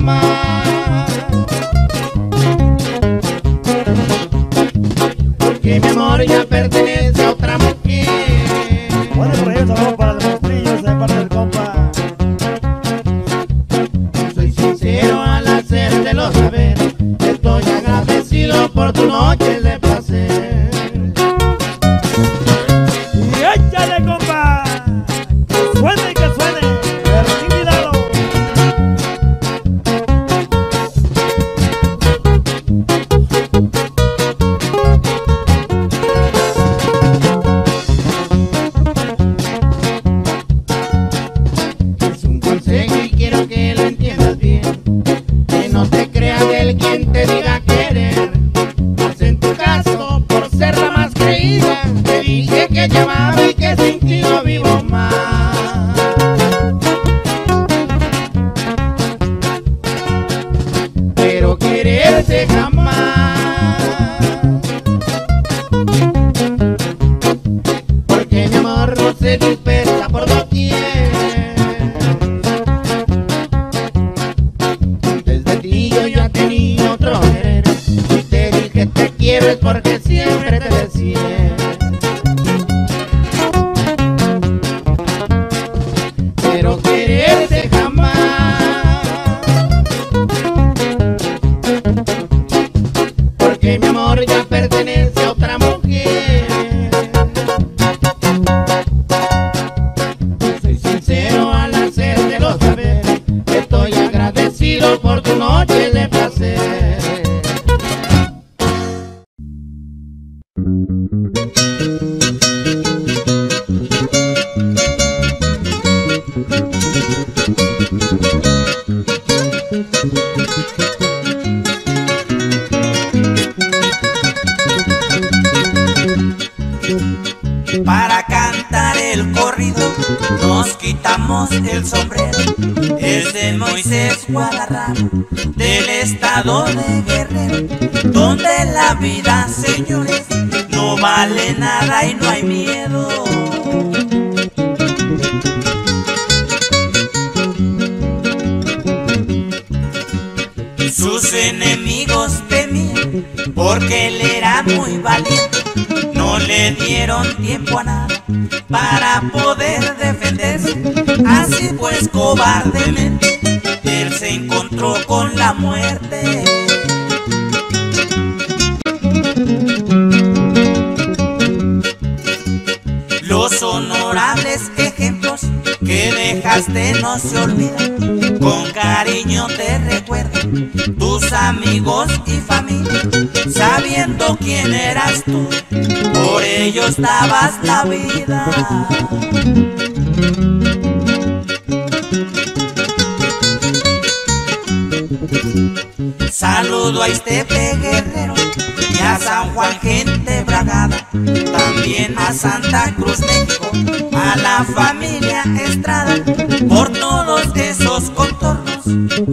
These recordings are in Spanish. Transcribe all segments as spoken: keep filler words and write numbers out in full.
mamá. Porque mi amor ya pertenece a otra mujer. Bueno, por ahí un saludo para los monstrillos de parte del compa. Soy sincero al hacértelo saber, estoy agradecido por tu noche de placer. Y échale, compa, que suene, que suene, Bertín y Lalo. Es un consejo y quiero que lo entiendas bien, que no te creas del quien te diga querer. Pues en tu caso, por ser la más creída, te dije que te amaba y que sin ti no vivo más. Pero quererte jamás, porque mi amor no se dispersa por doquier. Desde ti yo ya tenía otro querer, y te dije te quiero es porque siempre te decía. Pero quererte jamás, porque mi amor ya pertenece a otra mujer. Soy sincero al hacértelo saber, estoy agradecido por tu noche de placer. Para cantar el corrido nos quitamos el sombrero, es de Moisés Guadalajara, del estado de Guerrero, donde la vida, señores, no vale nada y no hay miedo. Sus enemigos temían porque él era muy valiente, no le dieron tiempo a nada para poder defenderse. Así pues cobardemente él se encontró con la muerte. Los honorables ejemplos que dejaste no se olvidan, con cariño te recuerdo, tus amigos y familia, sabiendo quién eras tú, por ellos dabas la vida. Saludo a Iztépetl Guerrero y a San Juan Gente Bragada, también a Santa Cruz México, a la familia Estrada. Por todos esos contornos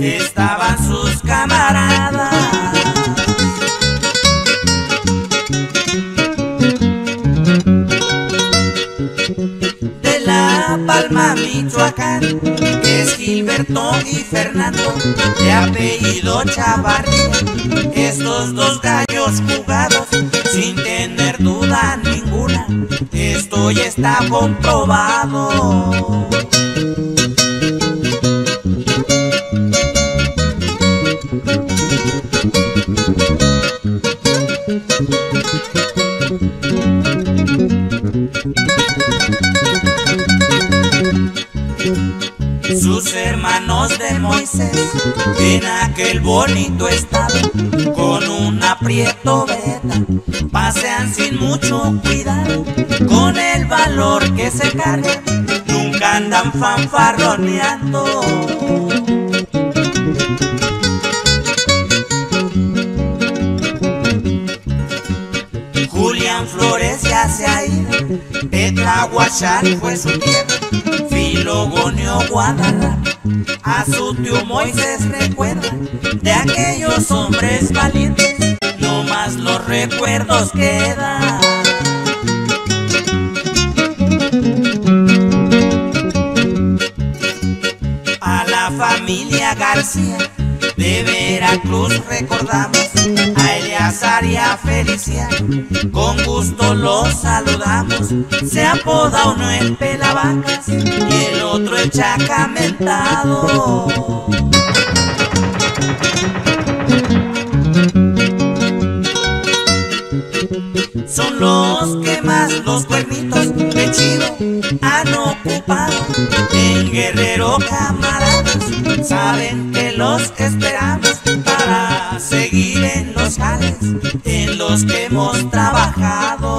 estaban sus camaradas. De La Palma, Michoacán, es Gilberto y Fernando, de apellido Chavarría. Estos dos gallos jugados, sin tener duda ninguna, esto ya está comprobado. Sus hermanos de Moisés en aquel bonito estado, con un aprieto veta, pasean sin mucho cuidado, con el valor que se cargan, nunca andan fanfarroneando. Julián Flores ya se ha ido, El Aguacharí fue su tierra, Logonio Guadalajara a su tío Moisés recuerda, de aquellos hombres valientes no más los recuerdos quedan. A la familia García de Veracruz recordamos a Eleazar y a Felicia, con gusto los saludamos. Se apoda uno el pelavacas y el otro el chacamentado. Son los que más los cuernitos de chivo han ocupado. En Guerrero, camaradas, saben que los esperamos para seguir en los jales en los que hemos trabajado.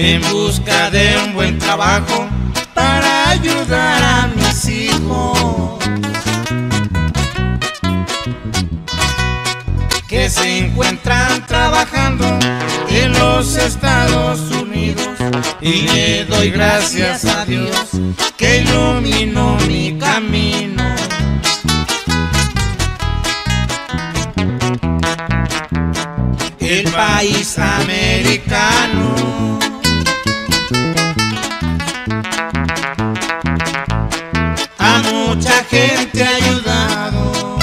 en busca de un buen trabajo para ayudar a mis hijos que se encuentran trabajando en los Estados Unidos, y le doy gracias a Dios que iluminó mi camino. El país americano a mucha gente ha ayudado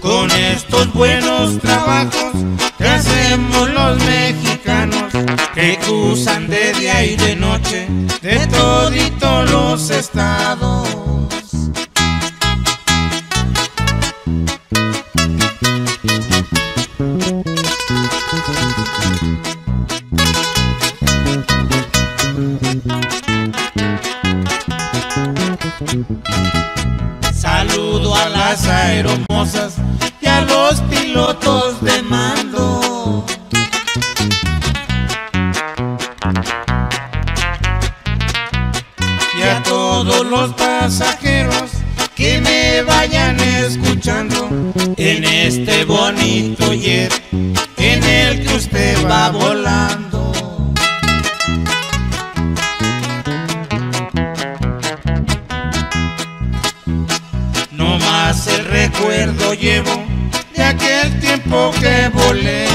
con estos buenos trabajos que hacemos los mexicanos, que cruzan de día y de noche de toditos los estados. Saludo a las aeromosas y a los pilotos de mando, y a todos los pasajeros que me vayan escuchando en este bonito jet en el que usted va volando. Recuerdo llevo de aquel tiempo que volé,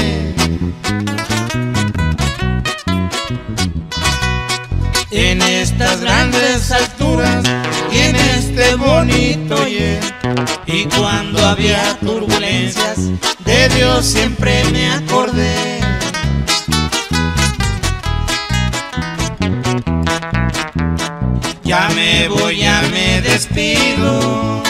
en estas grandes alturas y en este bonito jet, y cuando había turbulencias de Dios siempre me acordé. Ya me voy, ya me despido,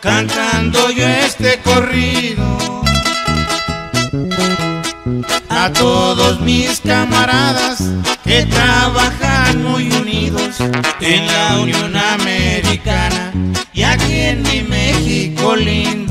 cantando yo este corrido a todos mis camaradas que trabajan muy unidos en la Unión Americana y aquí en mi México lindo.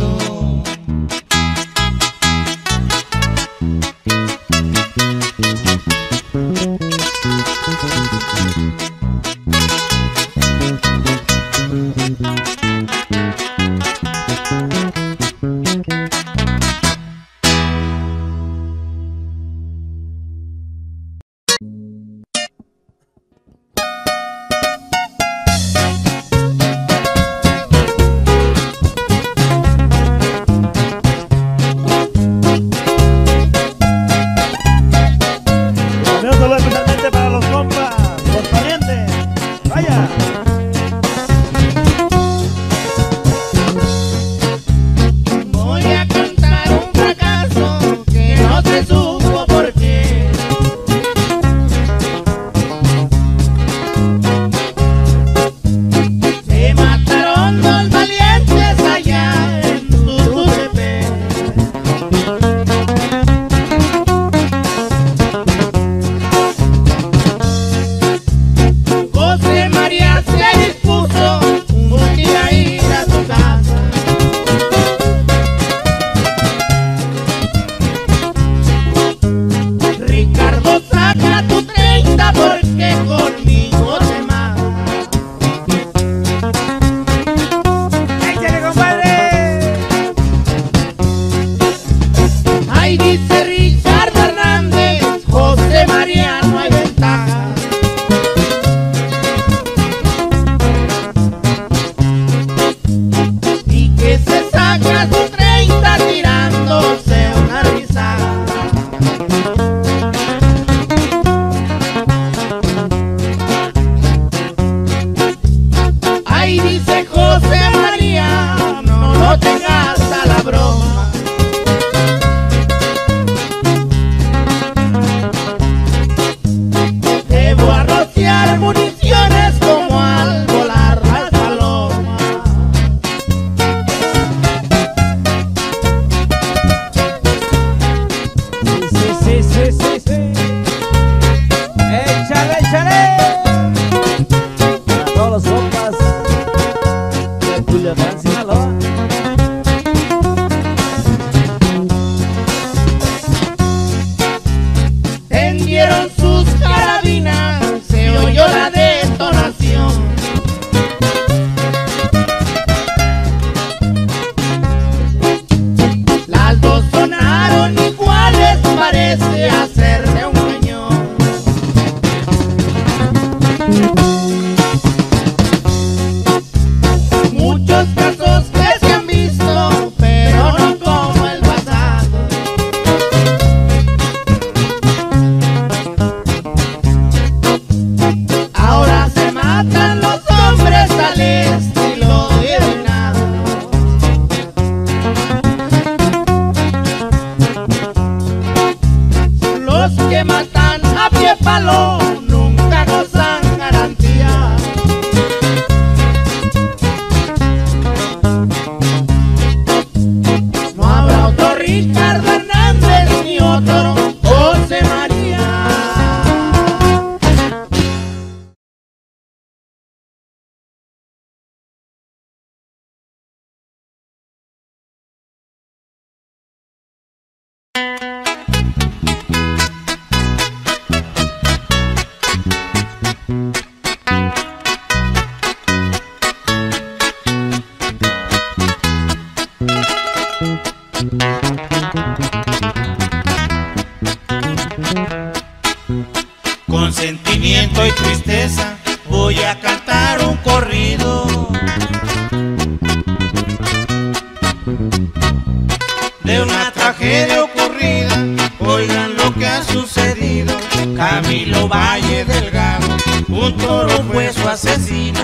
un toro fue su asesino.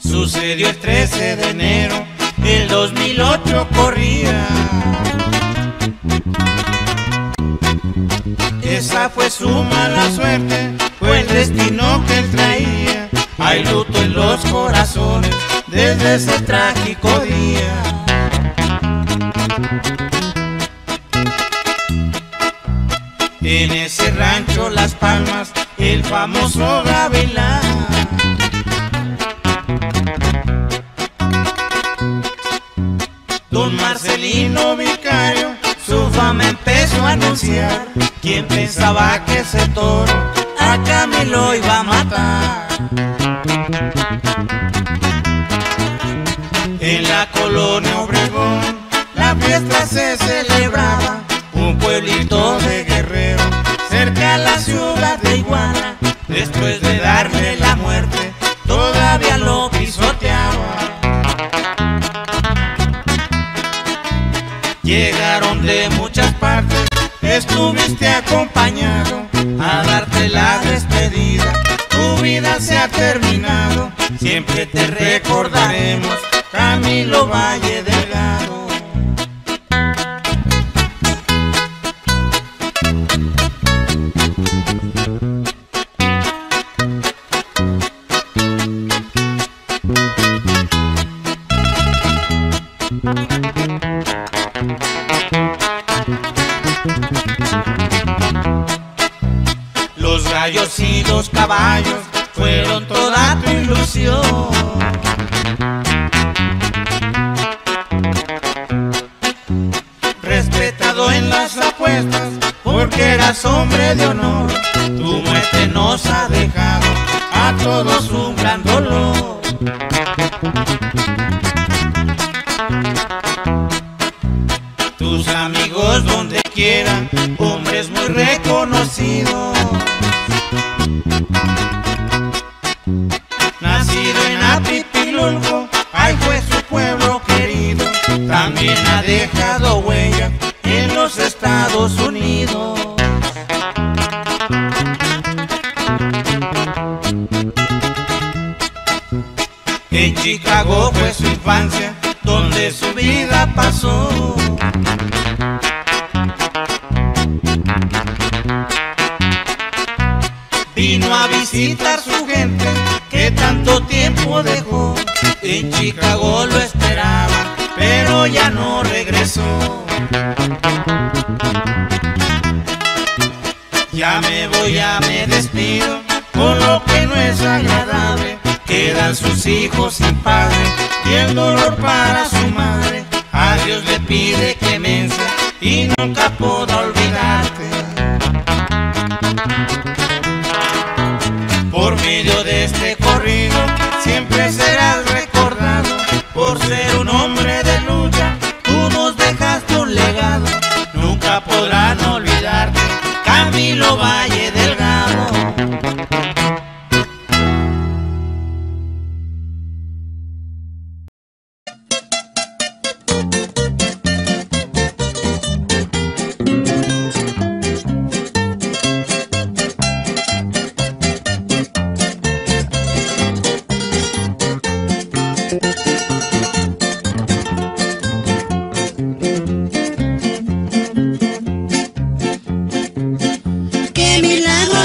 Sucedió el trece de enero, el dos mil ocho corría. Esa fue su mala suerte, fue el destino que él traía. Hay luto en los corazones desde ese trágico día. En ese rancho Las Palmas, el famoso gavilán Don Marcelino Vicario, su fama empezó a anunciar. Quien pensaba que ese toro a Camilo iba a matar. En la colonia Obregón la fiesta se celebraba, un pueblito de Guerrero, cerca a la ciudad de Tijuana. Después de darle la muerte, todavía lo pisoteaba. Llegaron de muchas partes, estuviste acompañado, a darte la despedida, tu vida se ha terminado. Siempre te recordaremos, Camilo Valle delgado. Los gallos y los caballos fueron toda tu ilusión. Respetado en las apuestas porque eras hombre de honor. Tu muerte nos ha dejado a todos un gran dolor. Tus amigos donde quiera, hombres muy reconocidos. Nacido en Apipilulco, ahí fue su pueblo querido. También ha dejado huella en los Estados Unidos. En Chicago fue su infancia, donde su vida pasó. Vino a visitar su gente que tanto tiempo dejó. En Chicago lo esperaba, pero ya no regresó. Ya me voy, ya me despido, con lo que no es agradable. Quedan sus hijos sin padre y el dolor para su madre. A Dios le pide clemencia y nunca podrá olvidarte. Por medio de este corrido siempre serás recordado. Por ser un hombre de lucha, tú nos dejaste un legado. Nunca podrán olvidarte, Camilo Valle delgado.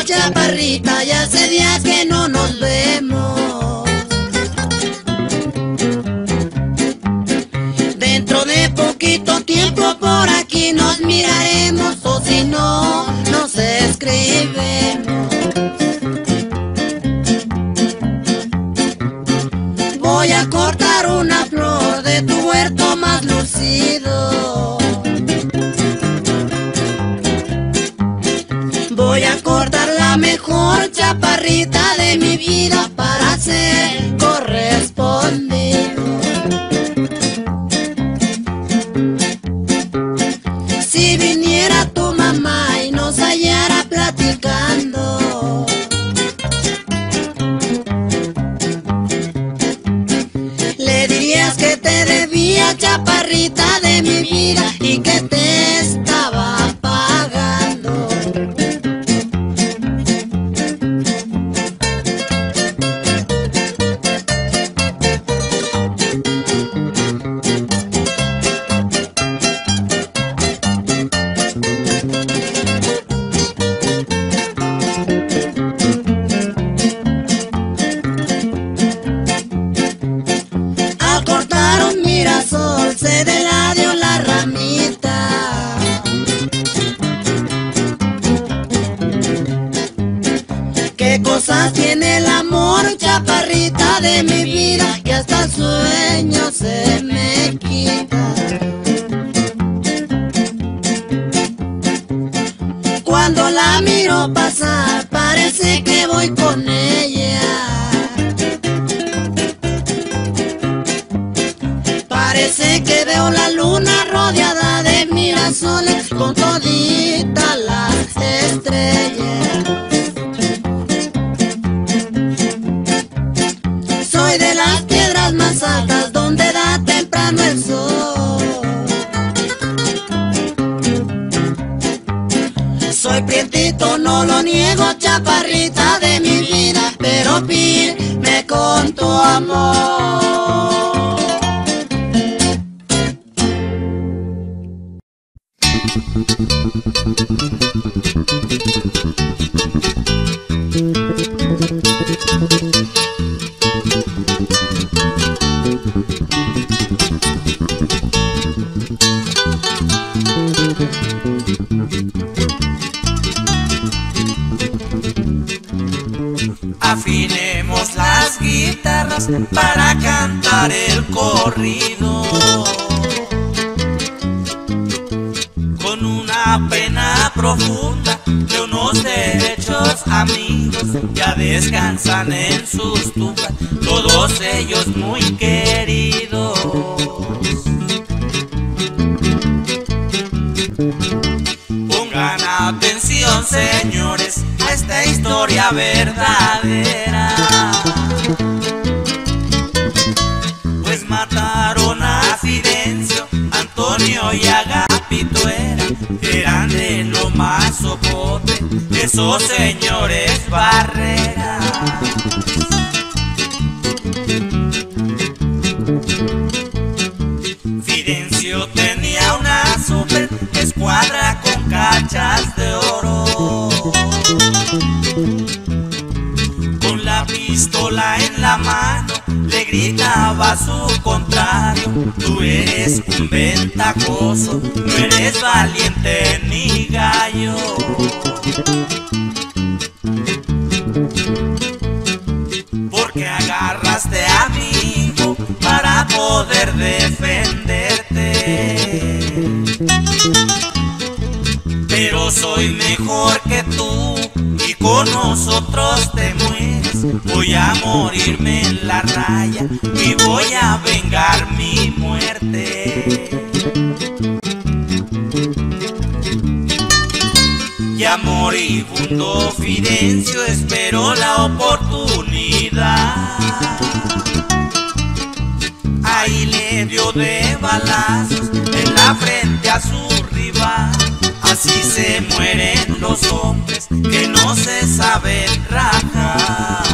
Chaparrita de mi vida, y que te estaba pagando. de mi vida que hasta el sueño se me quita. Cuando la miro pasar, parece que voy con ella. Parece que veo la luna rodeada de mirasoles con toditas las estrellas. Más altas donde da temprano el sol. Soy prietito, no lo niego, chaparrita de mi vida, pero pídeme con tu amor. Afinemos las guitarras para cantar el corrido, con una pena profunda de unos derechos amigos, ya descansan en sus tumbas, todos ellos muy queridos. Pongan atención, señores, a esta historia verdadera, pues mataron a Evidencio, Antonio y Agapituera, eran de lo más sopote, esos señores Barrera. Evidencio tenía una super escuadra con cachas de oro, con la pistola en la mano le gritaba a su contrario: tú eres un ventajoso, no eres valiente ni gallo. Porque agarraste a mi hijo para poder defenderte, pero soy mejor que tú y con nosotros te mueres. Voy a morirme en la raya y voy a vengar mi muerte. Ya moribundo Evidencio esperó la oportunidad, ahí le dio de balazos en la frente a su rival. Así se mueren los hombres que no se saben rajar.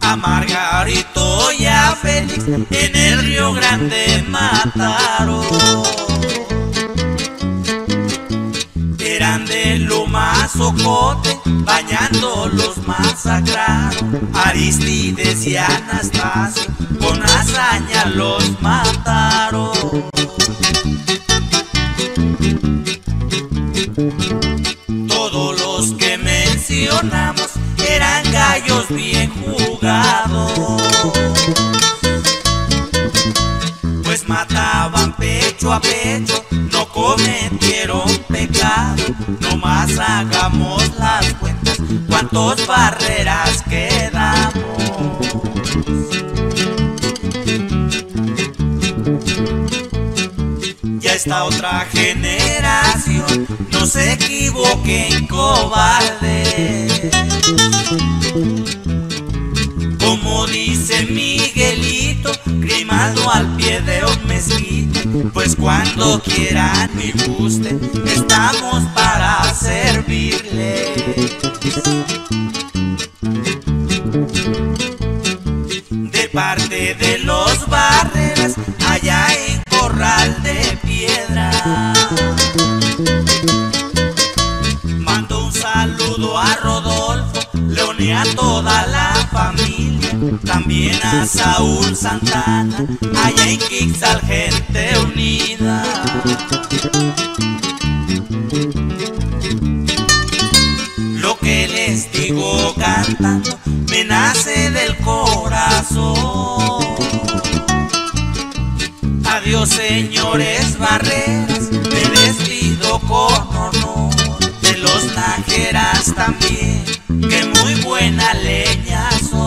A Margarito y a Félix en el Río Grande mataron, de lo más ocote, bañando los masacraron. Aristides y Anastasia con hazaña los mataron. Todos los que mencionamos eran gallos bien jugados, pues mataban pecho a pecho, no cometieron pecado. Nomás hagamos las cuentas, cuántos Barreras quedamos. Ya esta otra generación no se equivoquen, cobardes. Como dice Miguelito Grimando al pie de un mezquite, pues cuando quieran y gusten, estamos para servirles. De parte de los Barreras, allá en Corral de Piedra, mando un saludo a Rodolfo, León y a toda la familia. también a Saúl Santana, allá en Quixal, gente unida. Lo que les digo cantando me nace del corazón. Adiós, señores barreras, me despido con honor de los Najeras también, que muy buena leña son.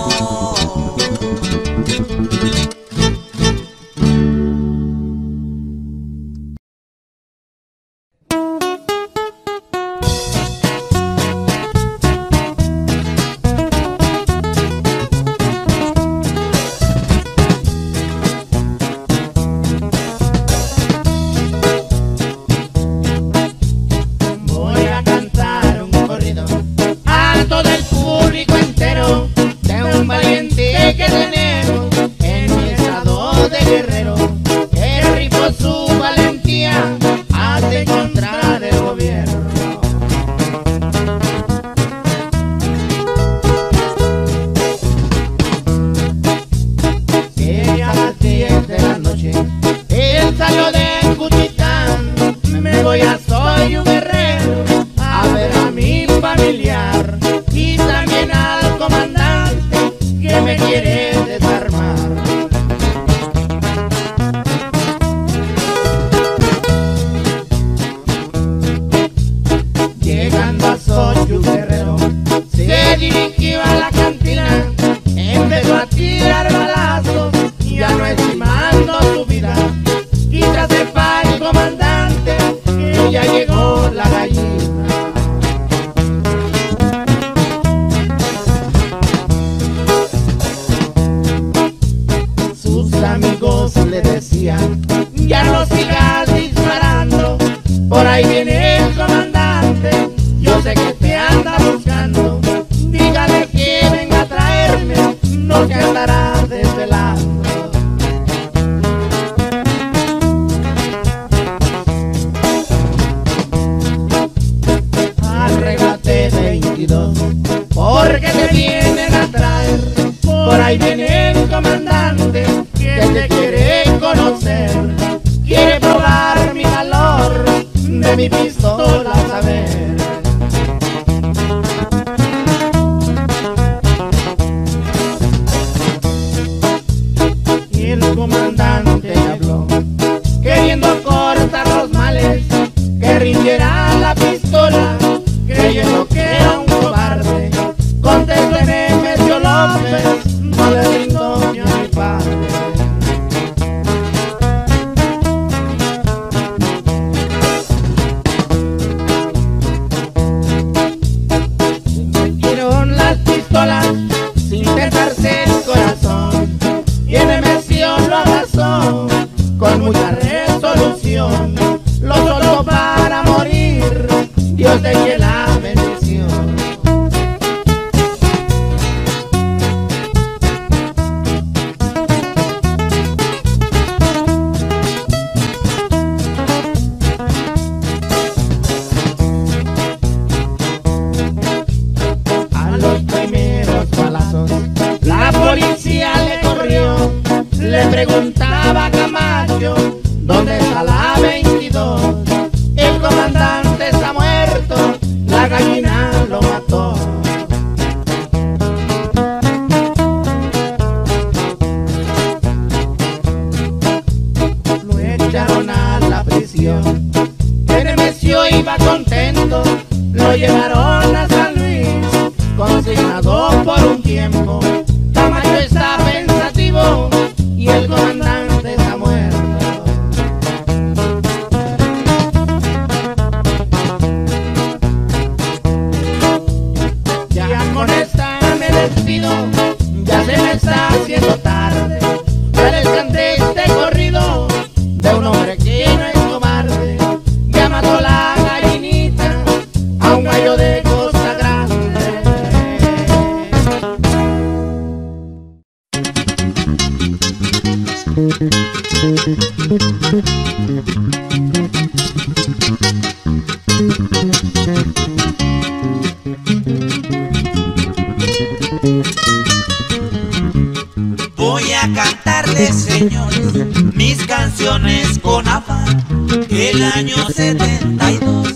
Dale, señor, mis canciones con afán. El año setenta y dos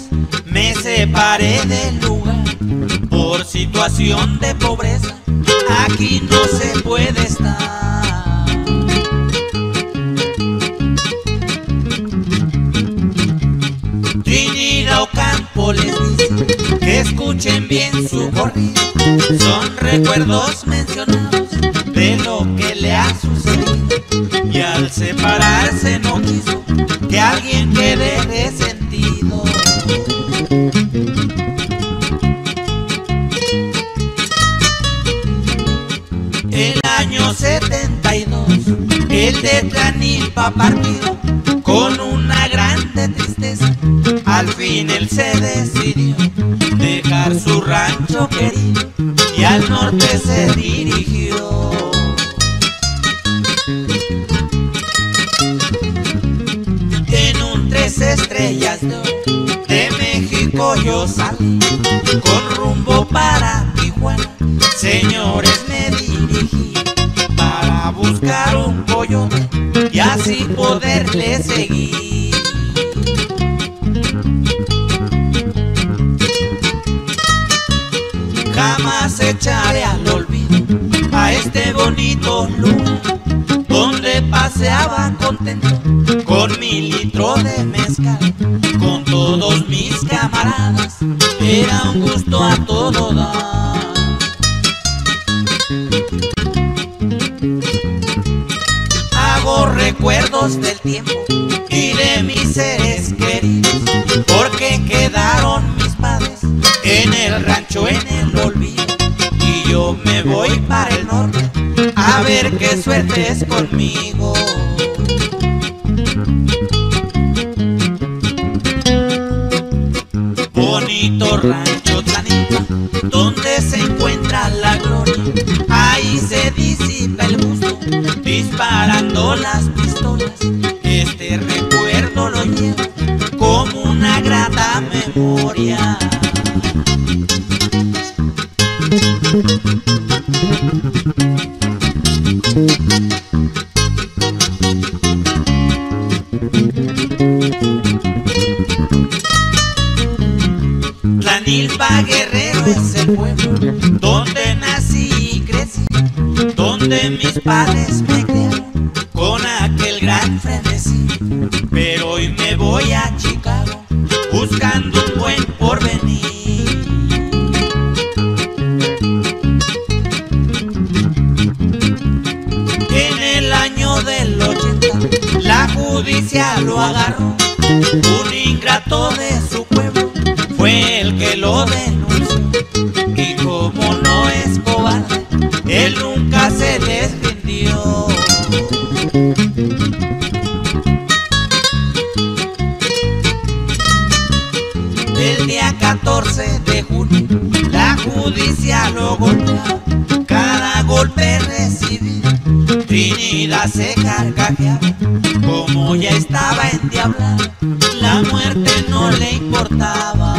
me separé del lugar por situación de pobreza. Aquí no se puede estar. Trinidad Ocampo les dice que escuchen bien su corrido. Son recuerdos mencionados de lo que le ha sucedido. Y al separarse no quiso que alguien quede resentido. El año setenta y dos, el de Tranipa partió con una grande tristeza. Al fin él se decidió dejar su rancho querido y al norte se dirigió. En un tres estrellas de oro de México yo salí con rumbo para Tijuana, señores, me dirigí para buscar un coyote y así poderle seguir. Jamás echaré al olvido a este bonito lugar donde paseaba contento con mi litro de mezcal, con todos mis camaradas, era un gusto a todo dar. Hago recuerdos del tiempo y de mis seres queridos, porque quedaron mis padres en el rancho en el olvido. Y yo me voy para el norte a ver qué suerte es conmigo. Bonito rancho Tranipa, donde se encuentra la gloria. Ahí se disipa el gusto, disparando las pistolas. Este recuerdo lo llevo como una grata memoria. Estrada Guerrero es el pueblo donde nací y crecí, donde mis padres me criaron con aquel gran frenesí. Pero hoy me voy a Chicago buscando un buen porvenir. En el año del ochenta la justicia lo agarró, un ingrato de su pueblo fue el que lo denunció, y como no es cobarde, él nunca se les rindió. El día catorce de junio, la justicia lo golpeó, cada golpe recibido, Trinidad se carcajeaba, como ya estaba endiablada, la muerte no le importaba.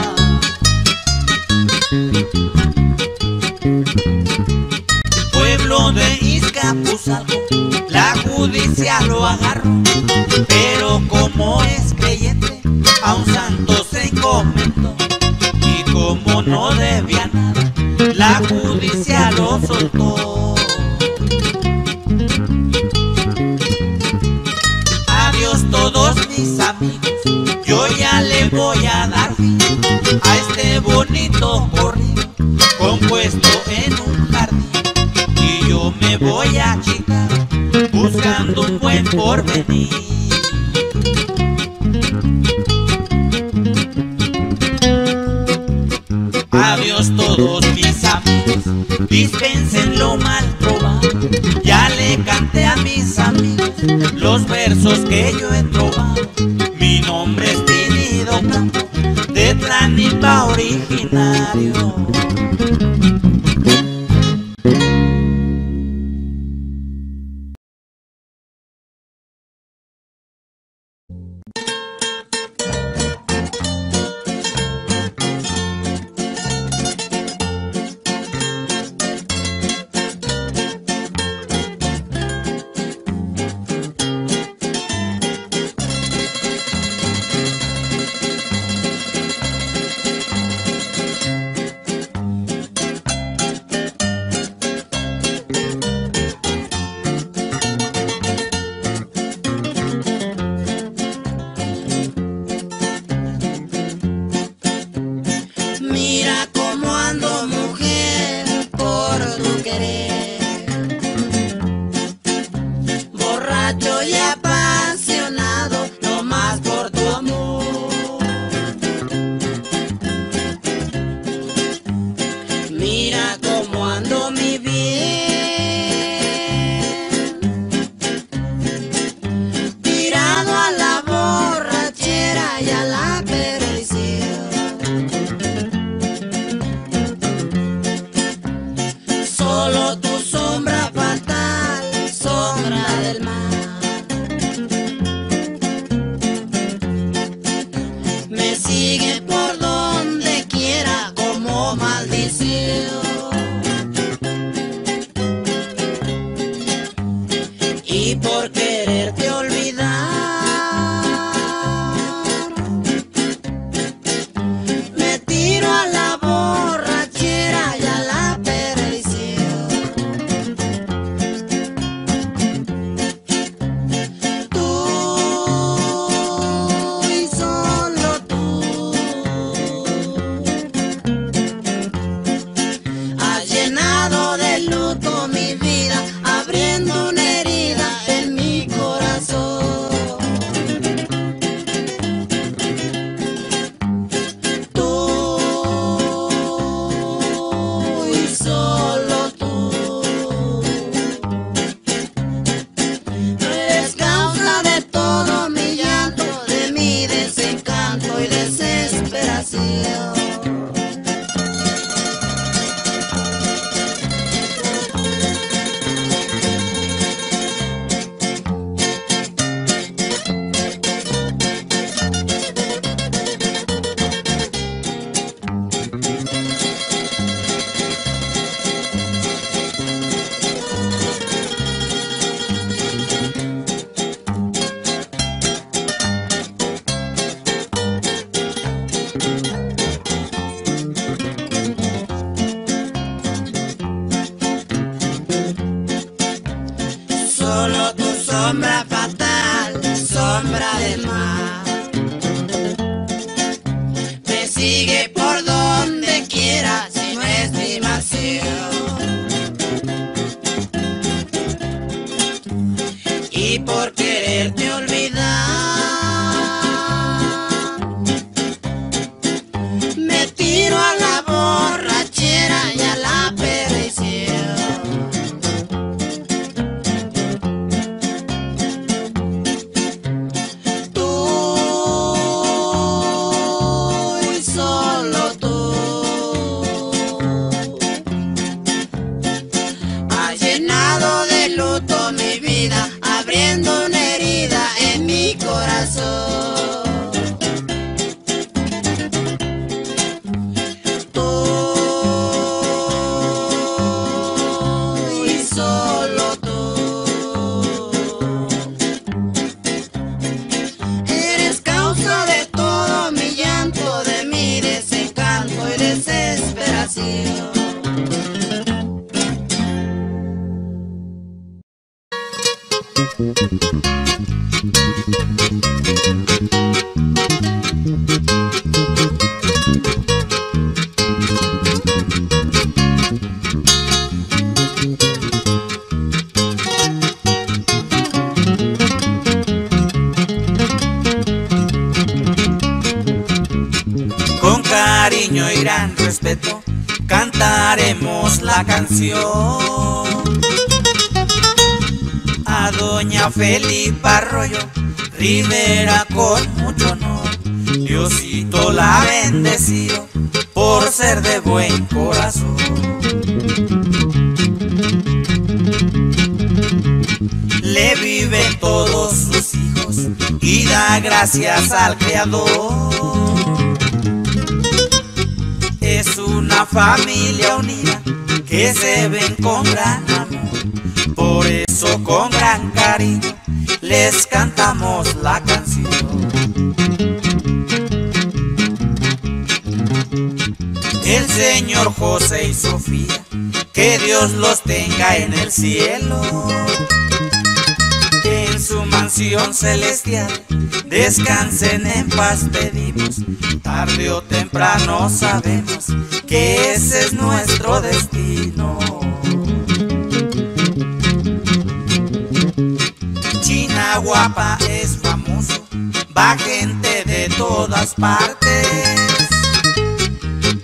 De Izcapuzalco, la justicia lo agarró, pero como es creyente, a un santo se encomendó, y como no debía nada, la justicia lo soltó. Adiós todos mis amigos, yo ya le voy a dar fin a este bonito corrido compuesto en un jardín. Yo me voy a Chicago buscando un buen porvenir. Adiós todos mis amigos, dispensen lo mal probado. Ya le canté a mis amigos los versos que yo he trovado. Mi nombre es Tidido de Tranipa originario. solo tu sombra fatal, sombra del mar, me sigue por donde quiera sin estimación, y por quererte olvidar me tiro a la borrachera y a la perdición. Con cariño y gran respeto cantaremos la canción a doña Felipa Arroyo Rivera con mucho honor. Diosito la bendeció por ser de buen corazón. Le viven todos sus hijos y da gracias al Creador. Es una familia unida que se ven con gran amor. Por eso con gran cariño les cantamos la canción. El señor José y Sofía, que Dios los tenga en el cielo, en su mansión celestial descansen en paz pedimos. Tarde o temprano sabemos que ese es nuestro destino. China Guapa es famoso, va gente de todas partes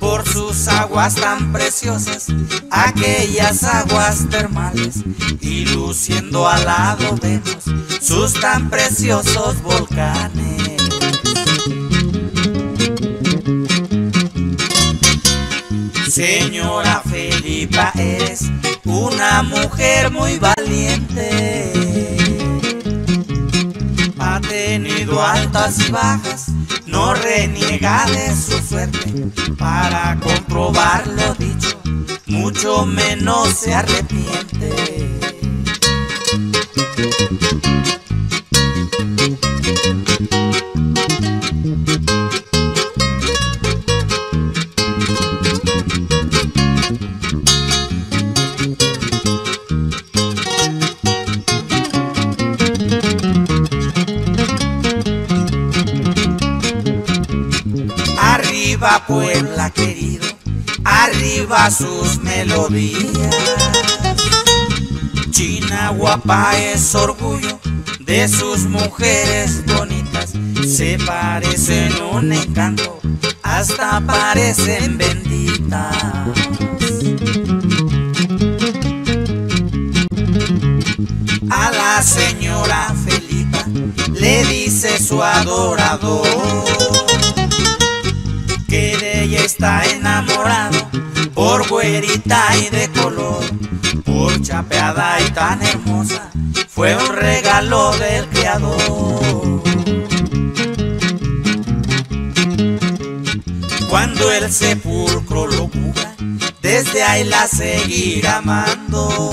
por sus aguas tan preciosas, aquellas aguas termales, y luciendo al lado vemos sus tan preciosos volcanes. Señora Felipa, eres una mujer muy valiente, ha tenido altas y bajas, no reniega de su suerte. Para comprobar lo dicho, mucho menos se arrepiente. Arriba Puebla querido, arriba sus melodías. China Guapa es orgullo de sus mujeres bonitas. Se parecen un encanto, hasta parecen benditas. A la señora Felipa le dice su adorador que de ella está enamorado, por güerita y de color, por chapeada y tan hermosa, fue un regalo del Creador. Cuando el sepulcro lo cubra, desde ahí la seguirá amando,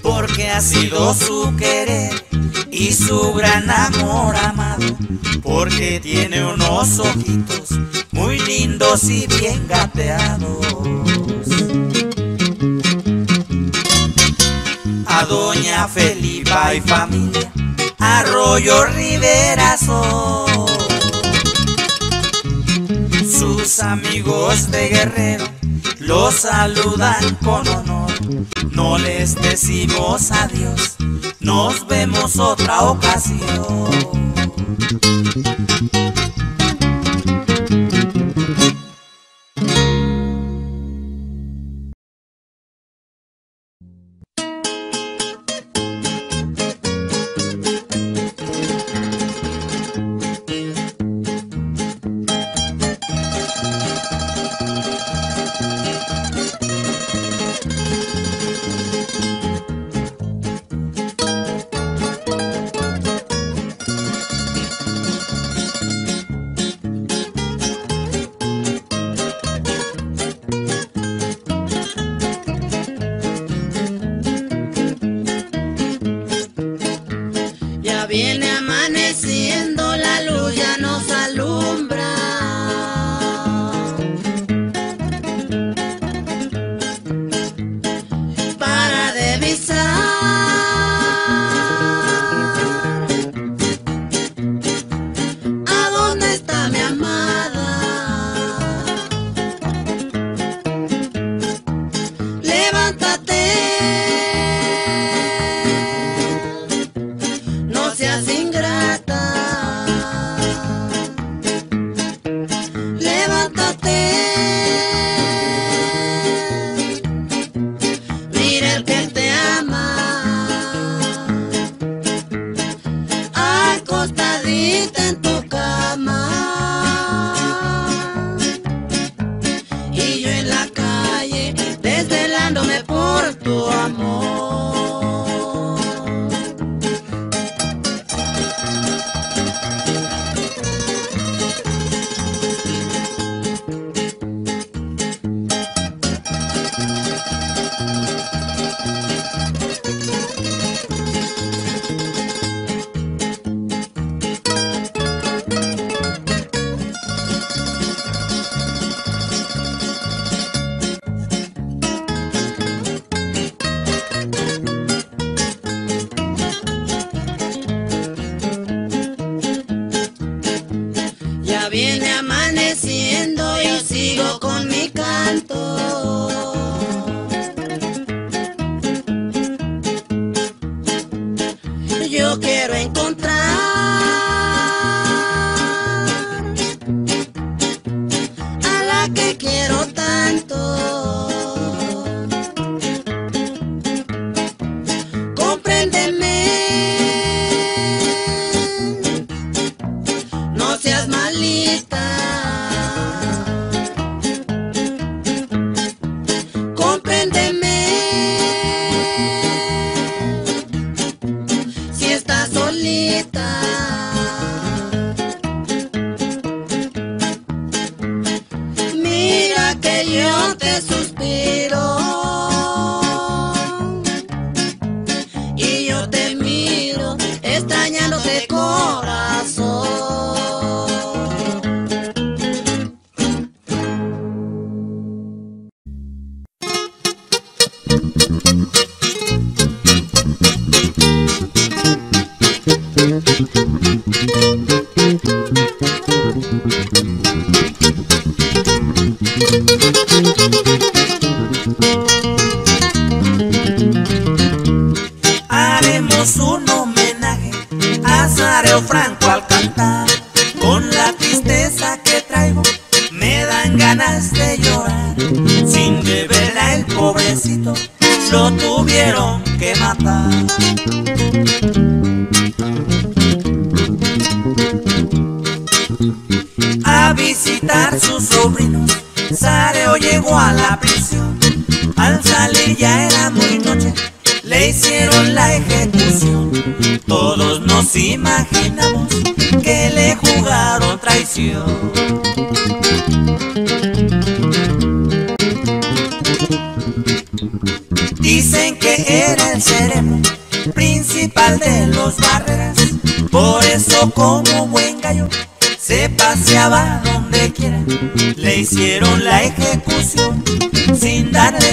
porque ha sido su querer y su gran amor amado, porque tiene unos ojitos muy lindos y bien gateados. A doña Felipa y familia, Arroyo Riverazo. Sus amigos de Guerrero los saludan con honor. No les decimos adiós, nos vemos otra ocasión.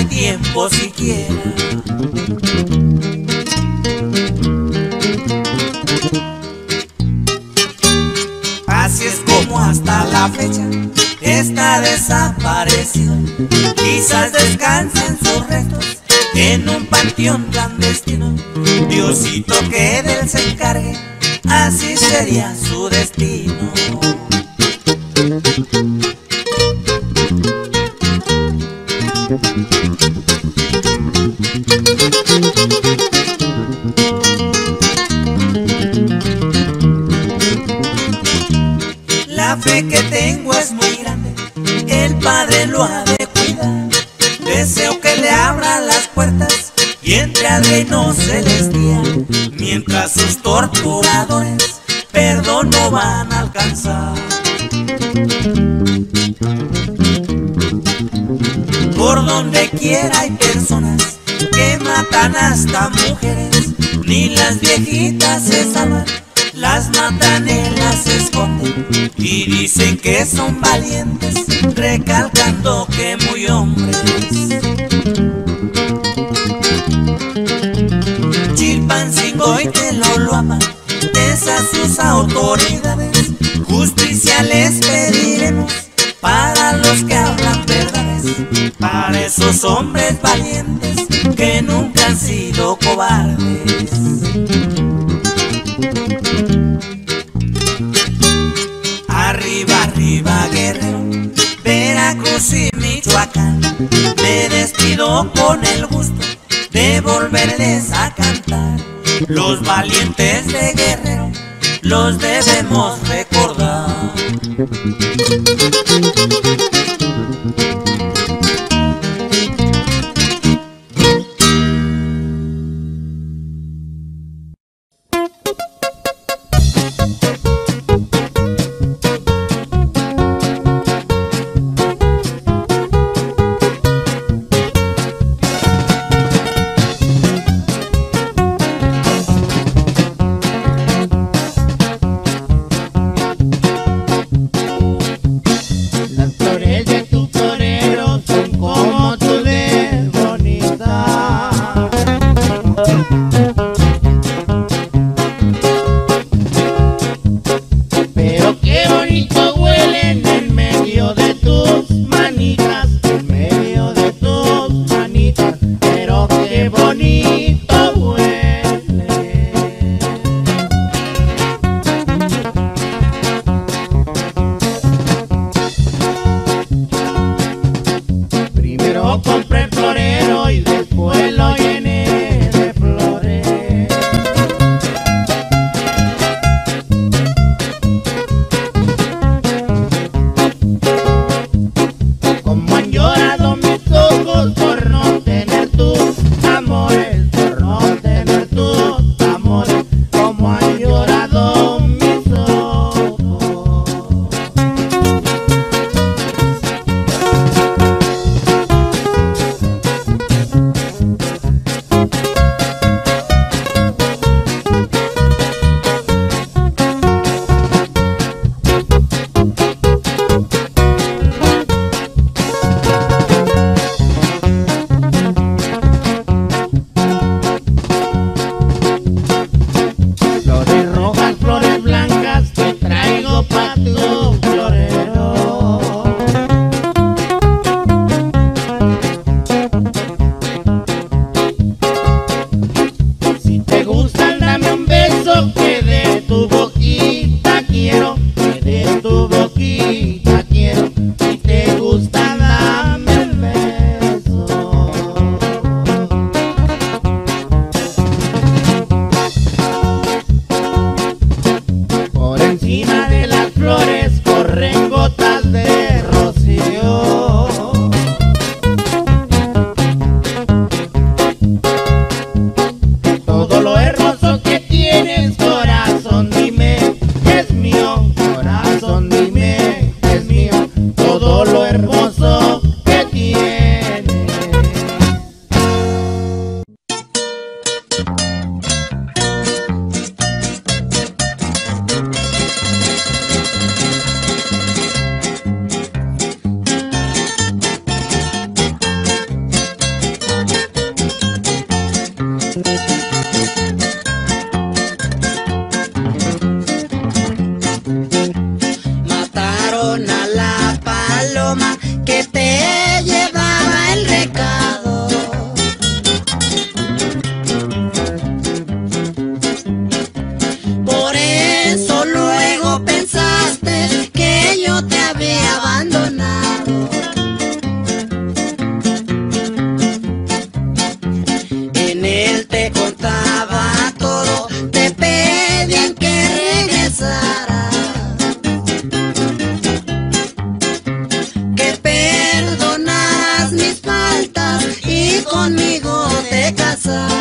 Tiempo siquiera. la fecha está desaparecido. Quizás descansen sus restos en un panteón clandestino. Diosito que de él se encargue, así sería su destino. La fe que tengo es muy grande, el Padre lo ha de cuidar. Deseo que le abra las puertas y entre al reino celestial, mientras sus torturadores perdón no van a alcanzar. Por donde quiera hay personas que matan hasta mujeres, ni las viejitas se salvan, las matan y las esconden, y dicen que son valientes, recalcando que muy hombres. Chilpancingo y Teloloapan, pesa sus autoridades, justicia les pediremos para los que hablan verdades, para esos hombres valientes que nunca han sido cobardes. Arriba, arriba Guerrero, Veracruz y Michoacán, me despido con el gusto de volverles a cantar. Los valientes de Guerrero los debemos recordar. Mataron a te contaba todo, te pedían que regresaras, que perdonaras mis faltas y conmigo te casaras.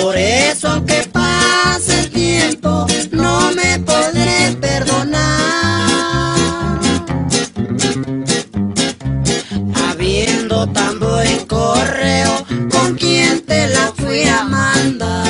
Por eso aunque pase el tiempo no me podré perdonar, habiendo tan buen correo con quien te la fui a mandar.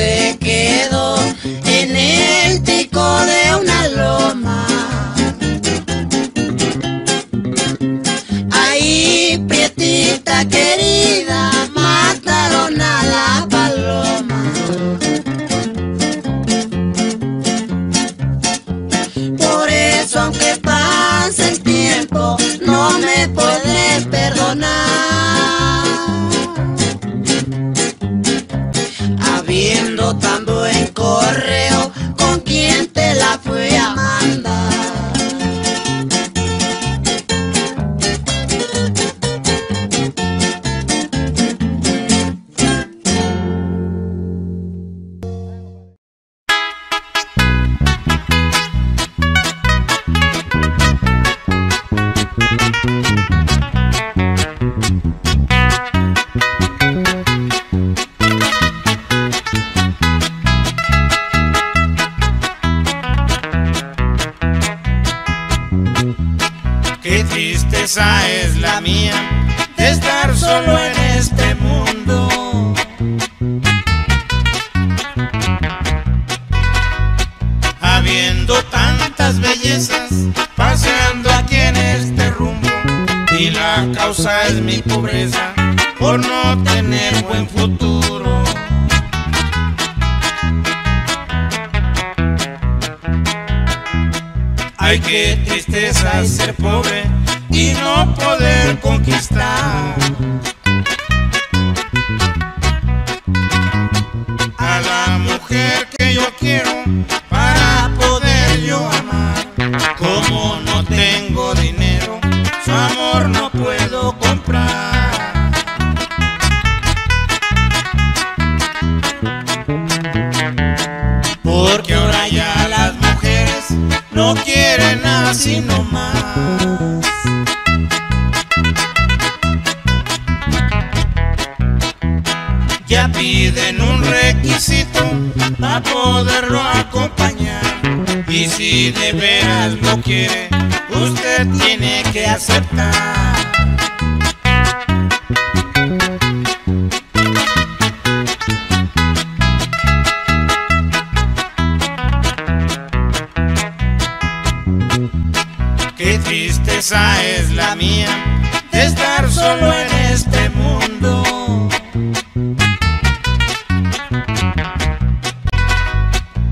Se quedó en el pico de una loma, ahí prietita querida mataron a la paloma. Por eso aunque pase el tiempo no me podré perdonar, viendo tan buen correo con quien te la fui a mandar. Esa es la mía, de estar solo en este mundo. Habiendo tantas bellezas, paseando aquí en este rumbo, y la causa es mi pobreza, por no tener buen futuro. Ay, qué tristeza es ser pobre y no poder conquistar. A la mujer que yo quiero para poder yo amar, como no tengo dinero, su amor no puedo comprar. Porque ahora ya las mujeres no quieren así nomás. Ya piden un requisito para poderlo acompañar, y si de veras lo quiere, usted tiene que aceptar. Qué tristeza es la mía de estar solo en este mundo.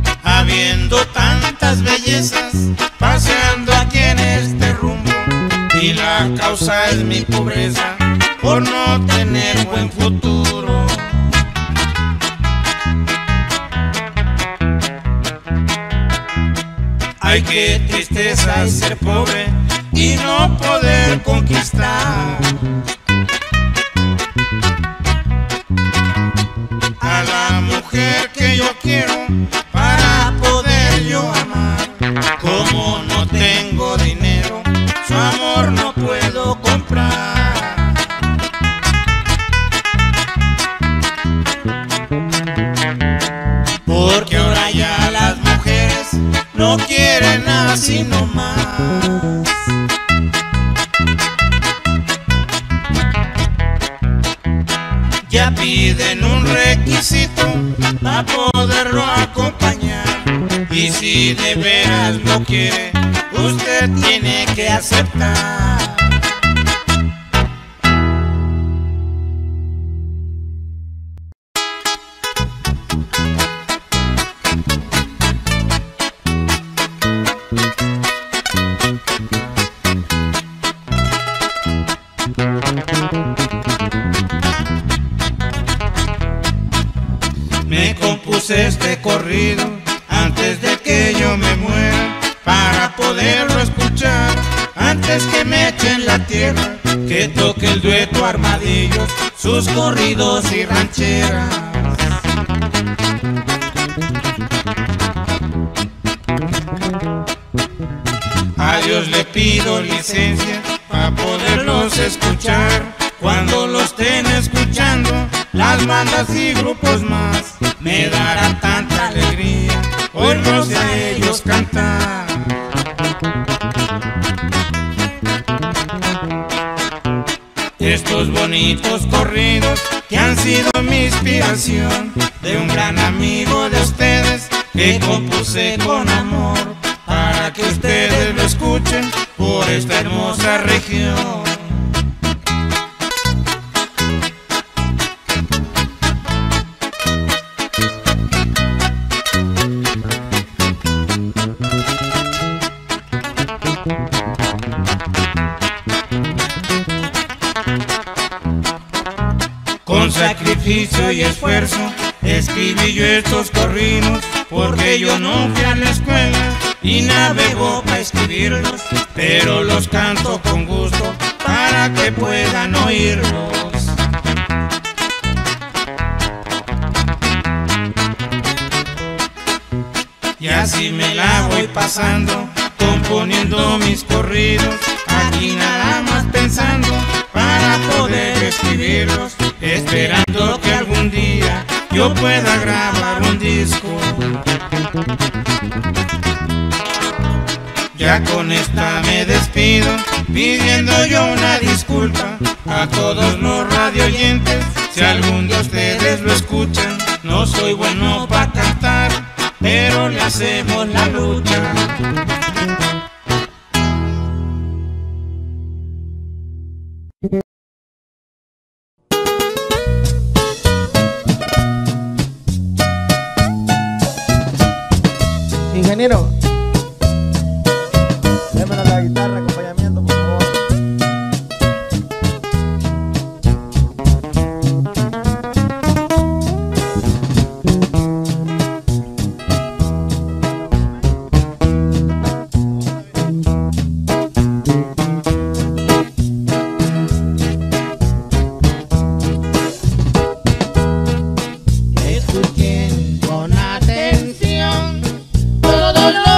Tantas bellezas paseando aquí en este rumbo, y la causa es mi pobreza por no tener buen futuro. Ay, qué tristeza es ser pobre y no poder conquistar. A la mujer que yo quiero para poder yo amar, como no tengo dinero, su amor no puedo comprar. Porque ahora ya las mujeres no quieren así nomás. Ya piden un requisito para poderlo acompañar, y si de veras lo quiere, usted tiene que aceptar. me compuse este corrido antes de que yo me muera, para poderlo escuchar antes que me echen la tierra, que toque el dueto Armadillos, sus corridos y rancheras. A Dios le pido licencia para poderlos escuchar, cuando los estén escuchando las bandas y grupos más, me darán tanta alegría oírlos a ellos cantar. Estos bonitos corridos que han sido mi inspiración, de un gran amigo de ustedes que compuse con amor, para que ustedes lo escuchen por esta hermosa región. Con sacrificio y esfuerzo escribí yo estos corridos, porque yo no fui a la escuela y navego para escribirlos, pero los canto con gusto para que puedan oírlos. Y así me la voy pasando componiendo mis corridos, aquí nada más pensando para poder escribirlos, esperando que algún día yo pueda grabar un disco. Ya con esta me despido, pidiendo yo una disculpa a todos los radioyentes, si algún de ustedes lo escuchan. No soy bueno para cantar, pero le hacemos la lucha. Ingeniero, démela la guitarra, acompañamiento, por favor. Escuchen con atención todo lo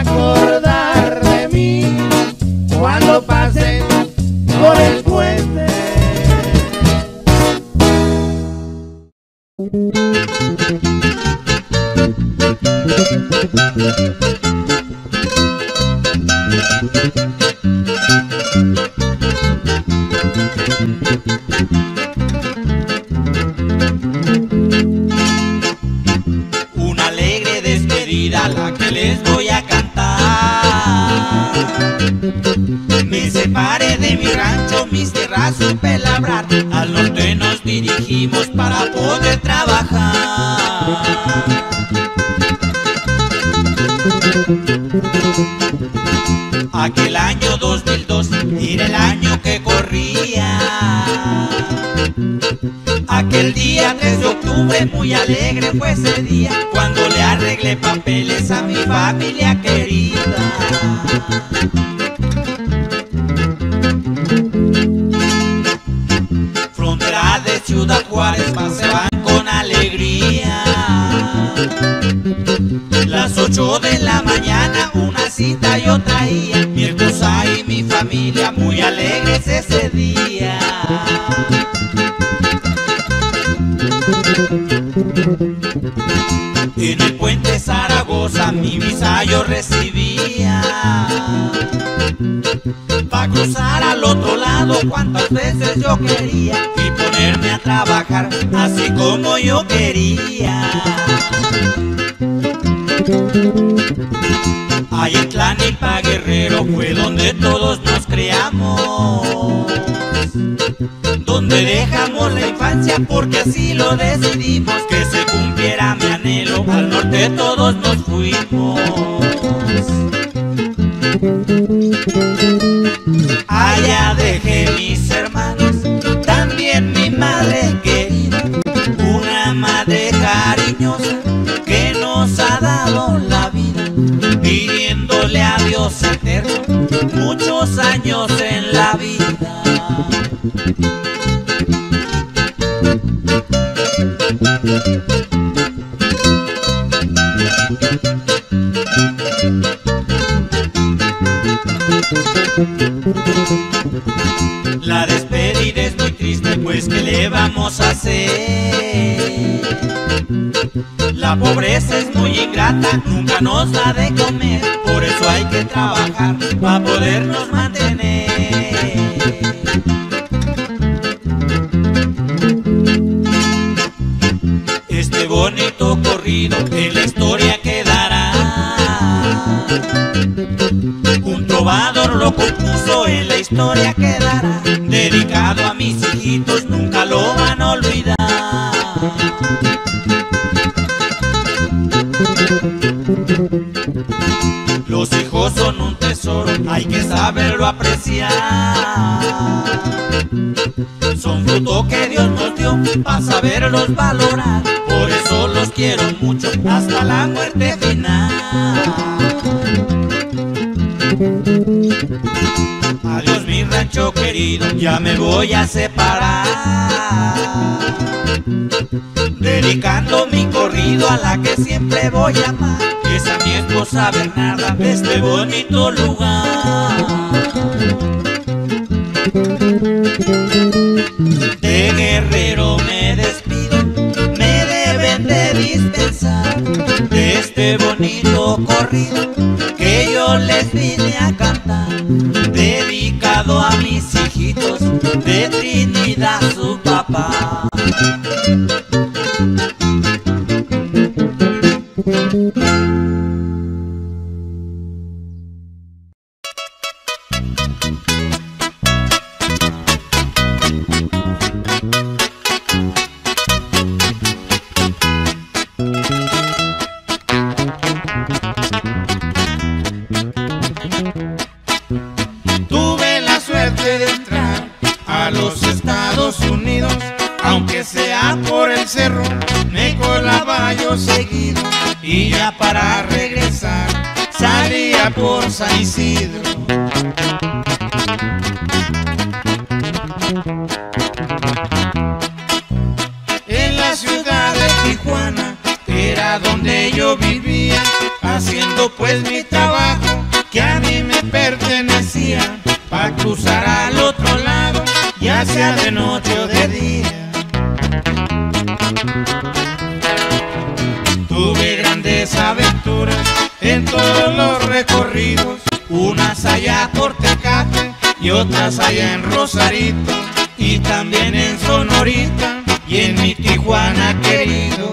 acordar de mí cuando pasen por el puente. Una alegre despedida la que les voy a cantar. Me separé de mi rancho, mis tierras supe labrar. Al norte nos dirigimos para poder trabajar. Aquel año dos mil dos era el año que corría. Aquel día tres de octubre muy alegre fue ese día, cuando le arreglé papeles a mi familia querida. Frontera de Ciudad Juárez paseaban con alegría. Las ocho de la mañana una cita yo traía, mi esposa y mi familia muy alegres ese día. En el puente Zaragoza mi visa yo recibía, pa' cruzar al otro lado cuantas veces yo quería y ponerme a trabajar así como yo quería. Ahí en Tranipa Guerrero fue donde todos nos creamos, donde dejamos la infancia porque así lo decidimos. Que se cumpliera mi anhelo, al norte todos nos fuimos. Allá dejé mis hermanos, también mi madre querida, una madre cariñosa que nos ha dado la vida, pidiéndole a Dios eterno muchos años en la vida. La despedida es muy triste, pues ¿qué le vamos a hacer? La pobreza es muy ingrata, nunca nos da de comer, por eso hay que trabajar para podernos mantener. Este bonito corrido en la historia quedará. Un trovador lo compuso, en la historia quedará. Dedicado a mis hijitos, nunca lo van a olvidar. Los hijos son un tesoro, hay que saberlo apreciar. Son fruto que Dios nos dio para saberlos valorar. Por eso los quiero mucho hasta la muerte final. Adiós mi rancho querido, ya me voy a separar. Dedicando mi corrido a la que siempre voy a amar, que es a mi esposa Bernarda de este bonito lugar. De Guerrero me despido, me deben de dispensar de este bonito corrido que yo les vine a cantar, dedicado a mis hijitos de Trinidad su papá. San Isidro. En la ciudad de Tijuana era donde yo vivía. haciendo pues mi trabajo que a mí me pertenecía, para cruzar al otro lado, ya sea de noche o de día. Tuve grandes aventuras en todos los recorridos, unas allá por Tecate y otras allá en Rosarito, y también en Sonorita y en mi Tijuana querido.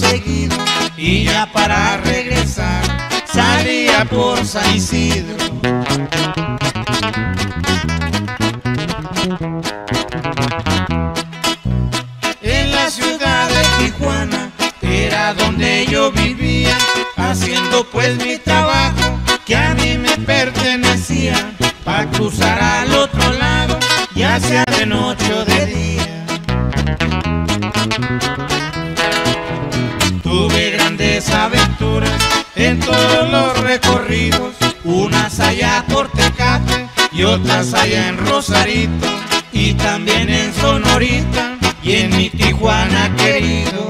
Seguido, y ya para regresar salía por San Isidro. En la ciudad de Tijuana era donde yo vivía, haciendo pues mi trabajo que a mí me pertenecía, para cruzar al otro lado, ya sea de noche o de día. Tuve grandes aventuras en todos los recorridos, unas allá por Tecate y otras allá en Rosarito, y también en Sonorita y en mi Tijuana querido.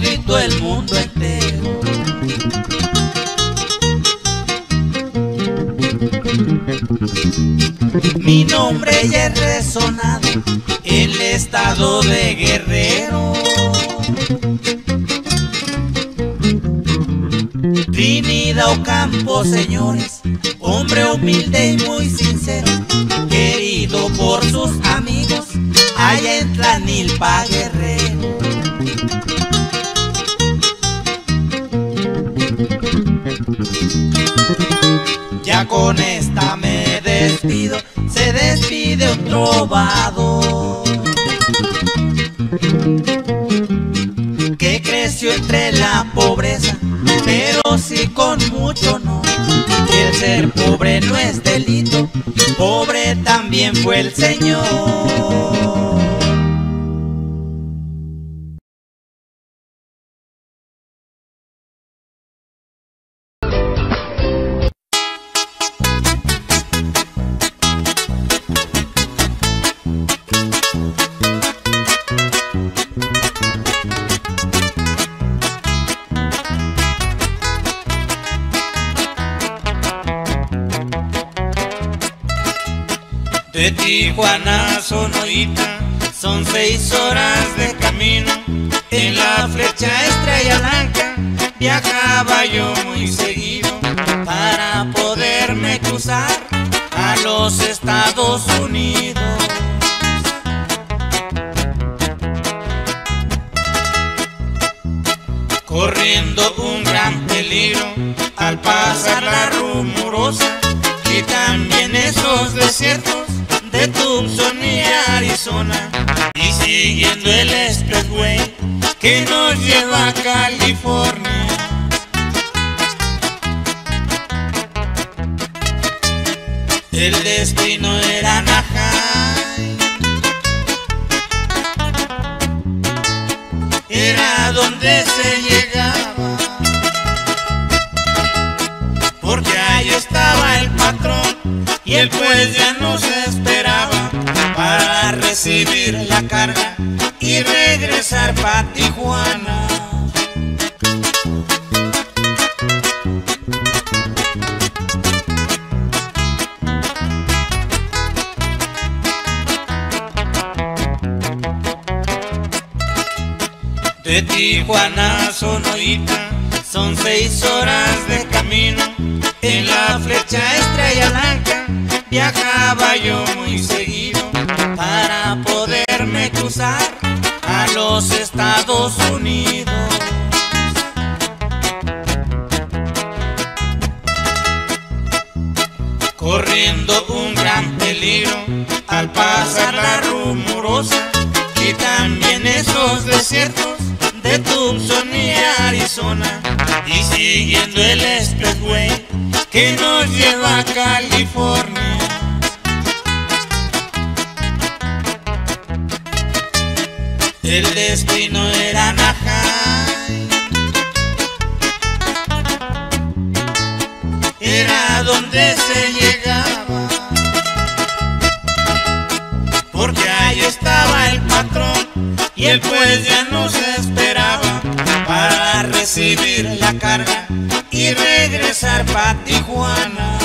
todito el mundo entero. Mi nombre ya es resonado en el estado de Guerrero, Trinidad Ocampo, señores, hombre humilde y muy sincero, querido por sus amigos, allá en Tlanilpa Guerrero. Ya con esta me despido, se despide un trovador que creció entre la pobreza, pero sí con mucho honor. El ser pobre no es delito, pobre también fue el señor. De Tijuana a Sonorita son seis horas de camino. En la flecha Estrella Blanca viajaba yo muy seguido para poderme cruzar a los Estados Unidos. Corriendo un gran peligro al pasar la rumorosa y también esos desiertos de Tucson y Arizona, y siguiendo el expressway que nos lleva a California. El destino era Najeras, era donde se llegaba, porque ahí estaba el patrón y el juez ya nos esperaba para recibir la carga y regresar pa' Tijuana. De Tijuana a Sonorita son seis horas de camino. En la flecha Estrella Blanca viajaba yo muy seguido para poderme cruzar a los Estados Unidos. Corriendo un gran peligro al pasar la rumorosa y también esos desiertos de Tucson y Arizona, y siguiendo el expressway que nos lleva a California. El destino era Najeras, era donde se llegaba, porque ahí estaba el patrón y el juez ya nos esperaba para recibir la carga y regresar pa' Tijuana.